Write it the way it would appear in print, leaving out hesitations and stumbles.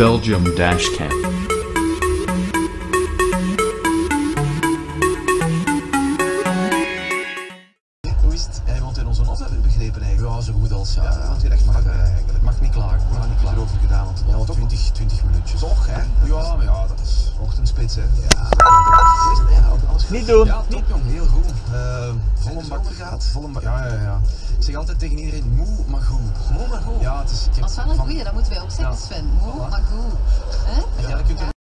Belgium dashcam. Niet doen. Ja, top jong, heel goed. Volle bak gaat. Volle bak. Ja. Ik zeg altijd tegen iedereen, moe maar goed. Moe maar goed. Ja, het is, dat is wel een goeie, dat moeten wij ook zeggen, ja. Sven. Moe maar goed. He? Ja, dat kunt u